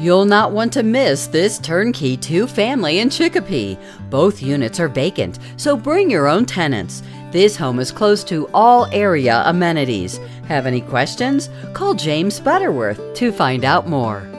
You'll not want to miss this turnkey two-family in Chicopee. Both units are vacant, so bring your own tenants. This home is close to all area amenities. Have any questions? Call James Butterworth to find out more.